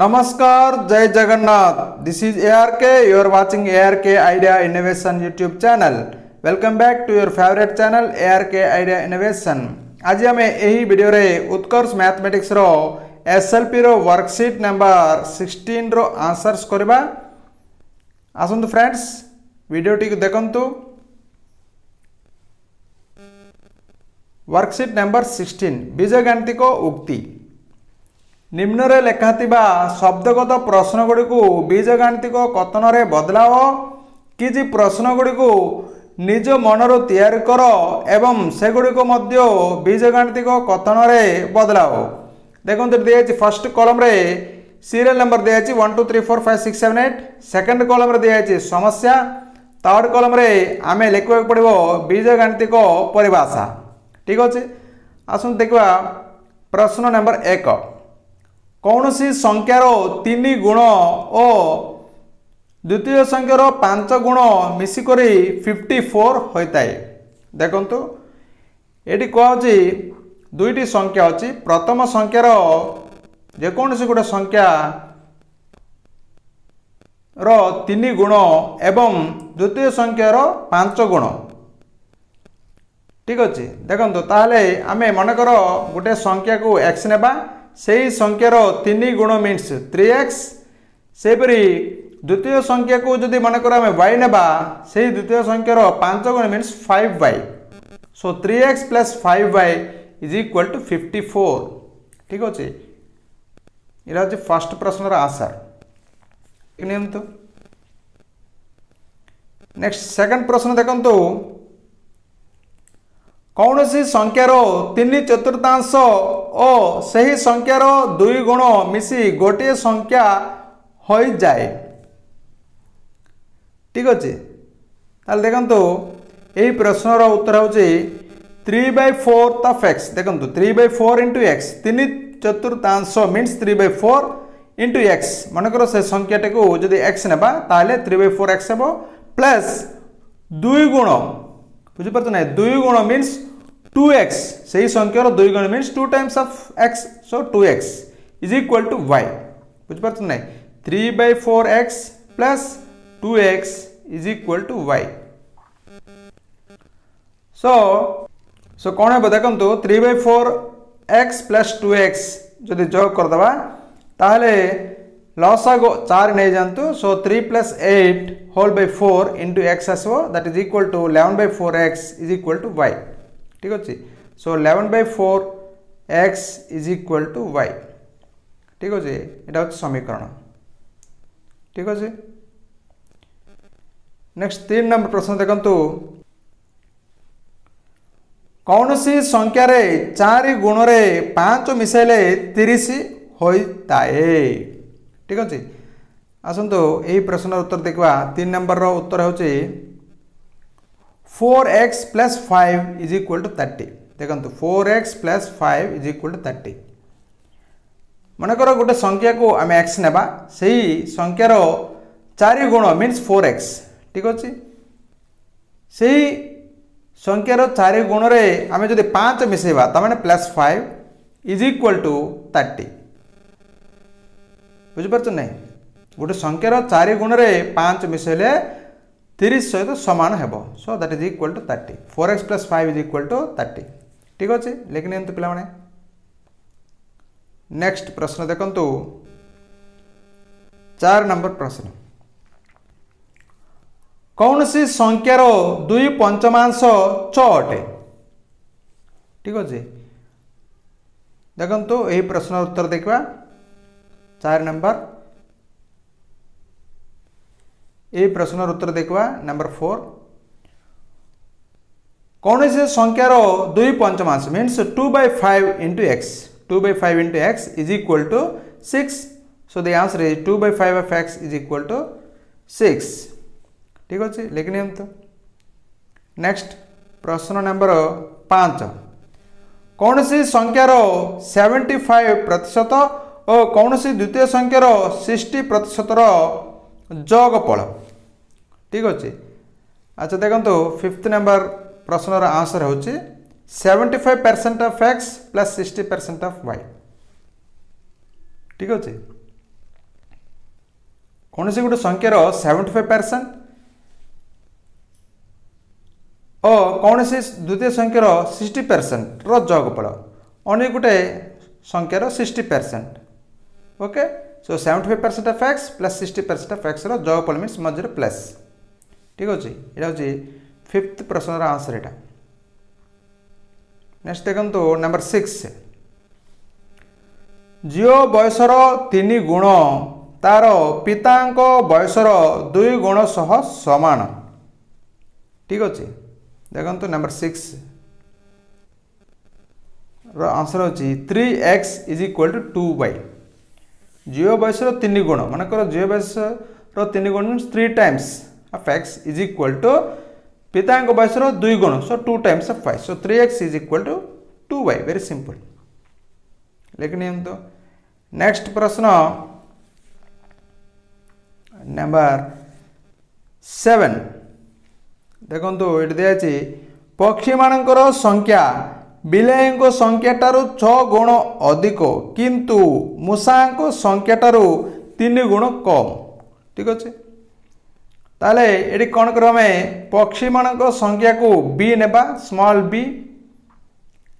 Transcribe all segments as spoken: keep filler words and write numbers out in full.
नमस्कार, जय Jagannath. This is A R K, you are watching A R K Idea Innovation YouTube channel. Welcome back to your favourite channel A R K Idea Innovation। आज आम यही भिडियो रे Utkarsh mathematics रो S L P रो worksheet number सोलह रो answers करबा। आसंतु फ्रेंड्स, वीडियो टी देखंतु। वर्कशीट नंबर सोलह बीजगणितिक उक्ति। निम्न रे लेखाथिबा शब्दगत प्रश्न गुडी को बीजगणितिक कथन रे बदलाओ। किछि प्रश्न गुडी को निज मन रो तयार कर एवं से गुडी को मध्ये बीजगणितिक कथन रे बदलाओ। देखंतु दिया छि फर्स्ट कॉलम रे सीरियल नंबर दिया छि one two three four five six seven eight. Second column रे दिया छि समस्या। थर्ड कॉलम रे आमे लेखबाक पड़िबो बीजगणितिक परिभाषा। ठीक अच्छे, आसुन देखा प्रश्न नंबर एक। कौन सी संख्यार तीन गुण और द्वितीय संख्यार पांच गुण मिसिक फिफ्टी फोर होता है। देखु ये कहे दुईटी संख्या अच्छी। प्रथम संख्यार जेकोसी गोटे संख्या रो तीन गुण एवं द्वितीय संख्यार पांच गुण। ठीक अच्छे, देखो ताहले आमे मनकर गोटे संख्या को एक्स नेबा। सही संख्यार तीन गुण मीन्स थ्री एक्स। से द्वितीय संख्या को जदि मनकर आम वाई नेबा, से द्वितीय संख्यार पांच गुण means five Y. So three X plus five Y is equal to fifty four. ठीक अच्छे, यहाँ हूँ फर्स्ट प्रश्नर आंसर। नेक्स्ट सेकंड प्रश्न देखो। कौन सी संख्यार तीन चतुर्थांश और सही संख्यार दुई गुण मिसी गोटे संख्या हो जाए। ठीक अच्छे, ताल देखो यही प्रश्नर उत्तर हूँ three by fourth of X. देखो three by four into X, तीन चतुर्थांश means three by four into x. मनकर से संख्याटी को जदि एक्स नेबा ताहले थ्री बै फोर एक्स हे प्लस दुई गुण। बुझीपार ना, दुई गुण मीन्स टू एक्स। सही संख्यार दुई गुण means two times of X. So two X is equal to Y. बुझीपार ना, three by four X plus two X is equal to Y. So so कौन है देखो, three by four X plus two X जदि जोग करदे ताहले लसा गो चार नहीं जानतु। So three plus eight whole by four into X आसो, that is equal to eleven by four X is equal to Y. ठीक अच्छे, so eleven by four X is equal to Y. ठीक अच्छे, यहाँ हूँ समीकरण। ठीक अच्छे, नेक्स्ट तीन नंबर प्रश्न देखु। कौन सी संख्यार चार गुण रे पाँच मिसाइले तीस होता है। ठीक अच्छे, आसतु यही प्रश्नर उत्तर देखा। तीन नंबर रो उत्तर हूँ four X plus five is equal to thirty. देखो four X plus five is equal to thirty. मनकर गोटे संख्या को आम एक्स नेबा, सही संख्यार चार गुण मीन्स फोर एक्स। ठीक अच्छे, सही संख्यार चार गुण रे आम जब पाँच मिसेबा तमाने plus five is equal to thirty. बुझीपार ना, गोटे संख्यार चार गुण रे पाँच मिसेले तीस सहित सामान हेब। So that is equal to thirty. Four X plus five is equal to thirty. ठीक अच्छे, लेकिन एमती पे। नेक्स्ट प्रश्न देखु, चार नंबर प्रश्न। कौन सी संख्यार दुई पंचमांश छः अटे। ठीक अच्छे, देखु यही प्रश्न उत्तर देखा। चार नंबर ए प्रश्नर उत्तर देखा। नंबर फोर, कौन से संख्यार दुई पंचमांश means two by five into X. Two by five into X is equal to six. So the answer is two by five of X is equal to six. ठीक अच्छे, लेकिन हम तो नेक्स्ट प्रश्न नंबर पाँच। कौन सी संख्यार सेवेन्टी फाइव प्रतिशत और कौन सी द्वितीय संख्यार सिक्सटी प्रतिशत जोगफल। ठीक अच्छे, अच्छा देखो फिफ्थ नंबर प्रश्नर आंसर हूँ seventy five percent of x plus sixty percent of Y. ठीक अच्छे, कौन से गोटे संख्यार सेवेन्टी फाइव परसेंट और कौन से द्वितीय संख्यार सिक्सटी परसेंट रगफल अनेक गोटे संख्यार sixty percent okay so seventy five percent of X plus sixty percent of X रगफल मीनस मझे प्लस ठीक अच्छे यहाँ हूँ फिफ्थ प्रश्न आंसर यहाँ नेक्स्ट देखो नंबर सिक्स झीओ बयसर तीन गुण तार पिता बयसर दुई गुण सह समान ठीक अच्छे देखो नंबर सिक्स आंसर होची three X is equal to two Y झीओ बयसर तीन गुण मानकर झीओ बयसर तीन गुण means three times of X is equal to पिता बयसर दुई गुण so two times of Y so three X is equal to two Y very simple लेकिन तो नेक्स्ट प्रश्न नंबर सेवेन देखो तो ये दिखाई पक्षी मानकर संख्या बिलाई को संख्या ठारू छ गुण अधिक किंतु मूषा को संख्या ठारू तीन गुण कम ठीक अच्छे ताले ये कौन कर पक्षी मानक संख्या को बी नेबा स्मॉल बी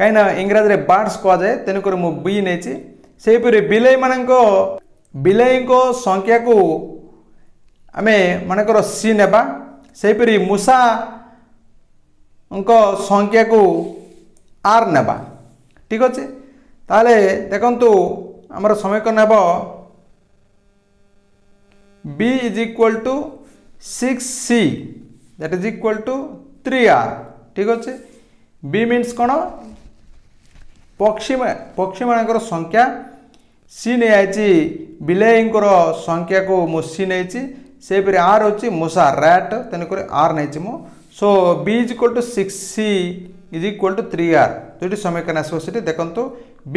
कहीं ना इंग्रजी बर्ड्स कह जाए तेणुक मु बी नहीं सेपरी बिलाई मानक बिलाई को संख्या को आम मानकर सी नेबा सेपरी मूषा संख्या को आर नेबा ठीक अच्छे ताले देखंतु आमर समीकरण हेब B is equal to six C that is equal to three R ठीक अच्छे बी मीन्स कौन पक्षी पक्षी मानकर संख्या सी नहीं बिलाई संख्या को मु सी नहीं सेपरी आर होची मूषा रैट तेणुक आर नहीं मु so B is equal to six C is equal to three R जो समीकरण आसो देखो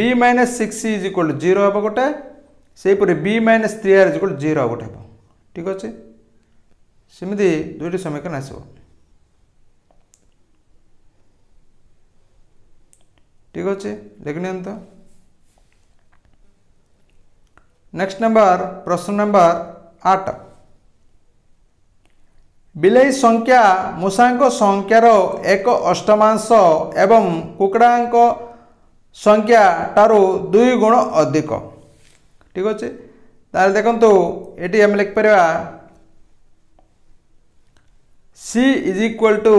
B minus six C is equal to zero हे गोटे सेपरी B minus three R is equal to zero गोटे हे ठीक अच्छे सेमती दुईट समीकरण आस ठीक अच्छे लेकिन तो नेक्स्ट नंबर प्रश्न नंबर आठ बिलाई संख्या मूषांक संख्यार एक अष्टमांश एवं कुकड़ांक संख्या ठारू दुई गुण अधिक ठीक अच्छे ताल देखो ये आम लिखिपर C is equal to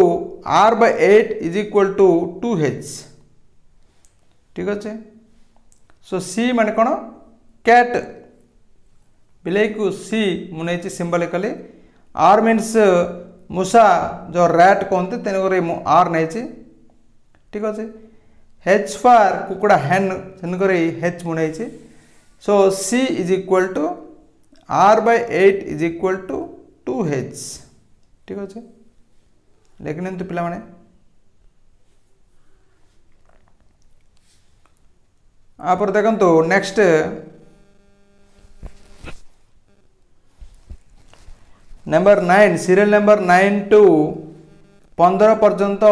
are by eight is equal to two H ठीक अच्छे सो सी मान कौन कैट बिलाई को सी मुझे सिंबल कले आर मीन्स मूषा जो रैट कहते तेणुक आर नहीं ठीक अच्छे हेच फार कुकड़ा हेन तेणुक हेच मुझे so C is equal to are by eight is equal to two H ठीक अच्छे लेकिन तो पिला माने आप देखो तो next number nine serial number nine to पंद्रह पर्यंत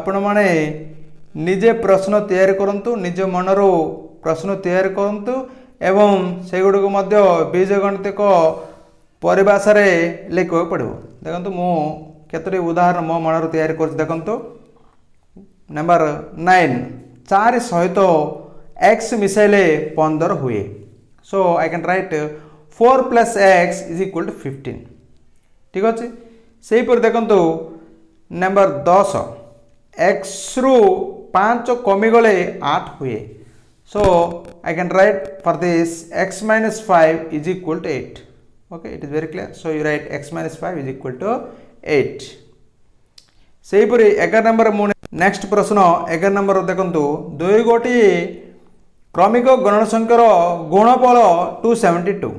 आपण माने निजे प्रश्न तैयार करंतु निज मनरो प्रश्न तैयार करंतु एवं से गुड़ को मध्य बीजगणित को परिभाषा रे लिखा पड़ो देखो मु कतोटी उदाहरण मो मन तैयार कर देखो नंबर नाइन चार सहित एक्स मिसाइले पंदर हुए so I can write four plus X is equal to fifteen ठीक अच्छे से देखो नंबर दस एक्स रु पाँच कमिगले आठ हुए so I can write for this X minus five is equal to eight okay it is very clear so you write X minus five is equal to eight से एगार नंबर मुझे next प्रश्न एगार नंबर देखो दुई गोटी क्रमिक गणन संख्यार गुणफल टू सेवेन्टी टू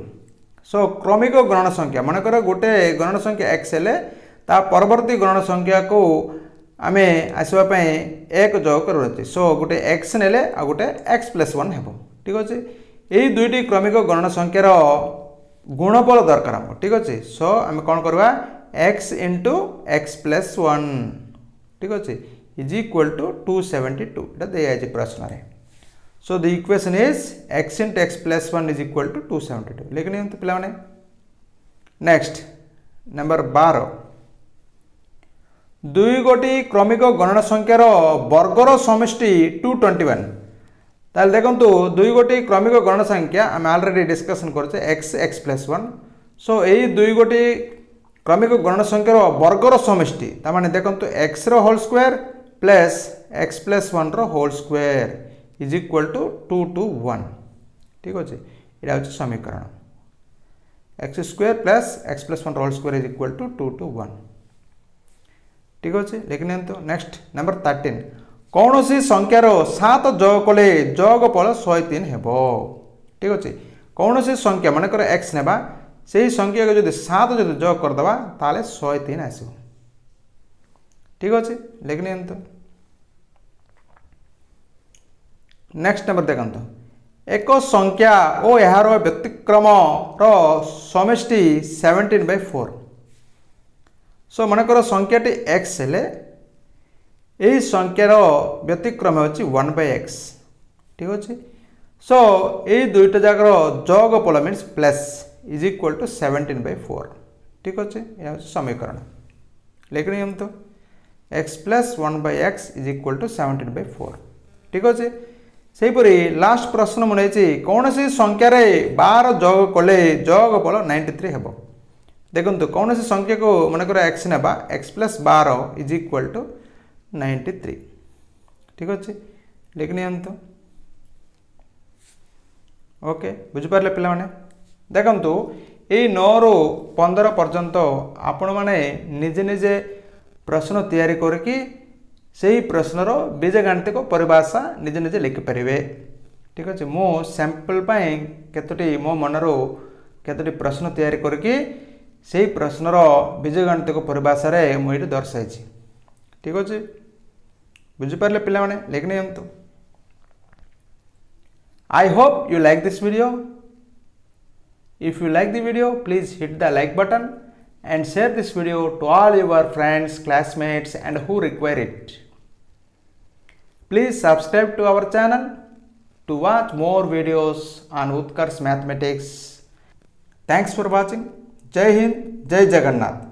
सो क्रमिक गणन संख्या मानकर गोटे गणन संख्या एक्स है परवर्ती गणन संख्या को आम आसवाई एक जोग कर सो गोटे एक्स ने गोटे एक्स प्लस वन हे ठीक अच्छे यही दुईटी क्रमिक गणन संख्यार गुणफल दरकार हम ठीक अच्छे सो आम कौन करवा X into X plus one ठीक अच्छे is equal to two seventy two दे प्रश्न so the equation is X into X plus one is equal to two seventy two लेकिन पिला नेक्स्ट नंबर बार दुई गोटी क्रमिक गणना संख्यार वर्गर समष्टि टू ट्वेंटी वन ताल देखु दुई गोटी क्रमिक गणना संख्या आम अलरेडी डिस्कसन करछे X X plus one so यही दुई गोटी क्रमिक गणना संख्यार वर्गर समष्टि तामाने देखु एक्स रो whole square plus x plus one रो whole square is equal to two two one ठीक अच्छे यहाँ हूँ समीकरण x square plus x plus one whole square is equal to two two one ठीक अच्छे लेकिन नेक्स्ट नंबर थर्टीन कौन सी संख्यार सात जग कले जगफल शहे तीन हो ठीक अच्छे कौन सी संख्या मानकर एक्स नेबा से संख्या को जो सात जो जग करदे ताले शहे तीन आसो ठीक अच्छे लेकिन नेक्स्ट नंबर देखता एक संख्या और यार व्यतिक्रम समष्टि सेवेन्टीन बाय फोर सो मनकर संख्याटी एक्स हेले यही संख्यार व्यतिक्रम होची वन बाय एक्स ठीक अच्छे सो यही दुईटा जाकर जोगफल means plus is equal to seventeen by four ठीक अच्छे यह समीकरण लेकिन तो x plus one by X is equal to seventeen by four ठीक अच्छे सेहीपरी लास्ट प्रश्न मुझे कौन सी संख्यार बार जग कले जगफल नाइंटी थ्री हे देखु कौन सी संख्या को मनकर एक्स नेबा एक्स प्लस बार is equal to ninety three ठीक अच्छे लिख नि ओके बुझिपारे पे देखु यही नौ रु पंदर पर्यंत आपण मैने निजे निजे प्रश्न तैयारी करके सही प्रश्नर बीजगणितिक परिभाषा निजे निजे लिखिपारे ठीक अच्छे मो सैंपल पाई केतोटी मो मनरो केतोटी प्रश्न तैयारी करके सही प्रश्नर बीजगणितिक परिभाषा रे मुझे दर्शाई ठीक अच्छे बुझिपारे पे लेकिन I hope you like this video if you like the video please hit the like button and share this video to all your friends, classmates and who require it. Please subscribe to our channel to watch more videos on Utkarsh Mathematics. Thanks for watching. Jai Hind, Jai Jagannath.